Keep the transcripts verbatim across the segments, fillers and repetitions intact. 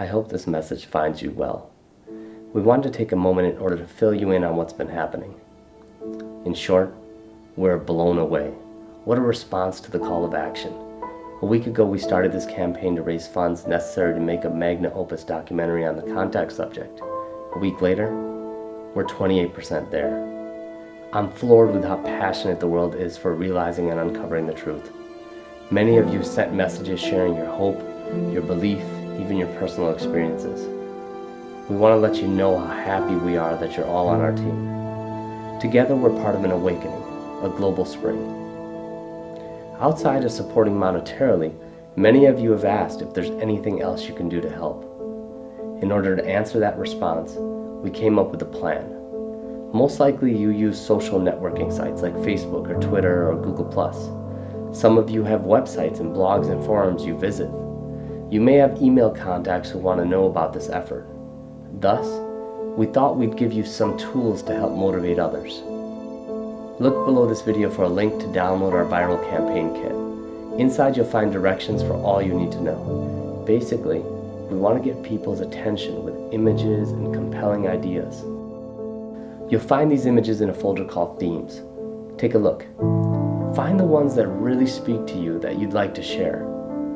I hope this message finds you well. We wanted to take a moment in order to fill you in on what's been happening. In short, we're blown away. What a response to the call of action. A week ago, we started this campaign to raise funds necessary to make a magna opus documentary on the contact subject. A week later, we're twenty-eight percent there. I'm floored with how passionate the world is for realizing and uncovering the truth. Many of you sent messages sharing your hope, your belief, even your personal experiences. We want to let you know how happy we are that you're all on our team. Together, we're part of an awakening, a global spring. Outside of supporting monetarily, many of you have asked if there's anything else you can do to help. In order to answer that response, we came up with a plan. Most likely you use social networking sites like Facebook or Twitter or Google Plus. Some of you have websites and blogs and forums you visit. You may have email contacts who want to know about this effort. Thus, we thought we'd give you some tools to help motivate others. Look below this video for a link to download our viral campaign kit. Inside you'll find directions for all you need to know. Basically, we want to get people's attention with images and compelling ideas. You'll find these images in a folder called Themes. Take a look. Find the ones that really speak to you that you'd like to share.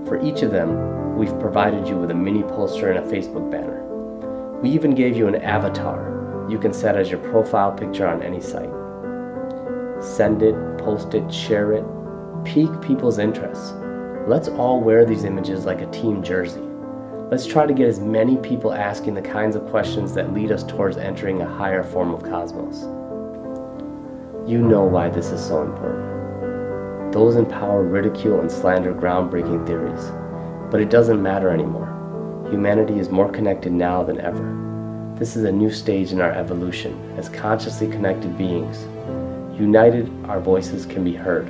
For each of them, we've provided you with a mini poster and a Facebook banner. We even gave you an avatar you can set as your profile picture on any site. Send it, post it, share it, pique people's interests. Let's all wear these images like a team jersey. Let's try to get as many people asking the kinds of questions that lead us towards entering a higher form of cosmos. You know why this is so important. Those in power ridicule and slander groundbreaking theories, but it doesn't matter anymore. Humanity is more connected now than ever. This is a new stage in our evolution as consciously connected beings. United, our voices can be heard.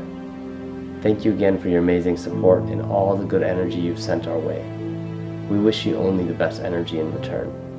Thank you again for your amazing support and all the good energy you've sent our way. We wish you only the best energy in return.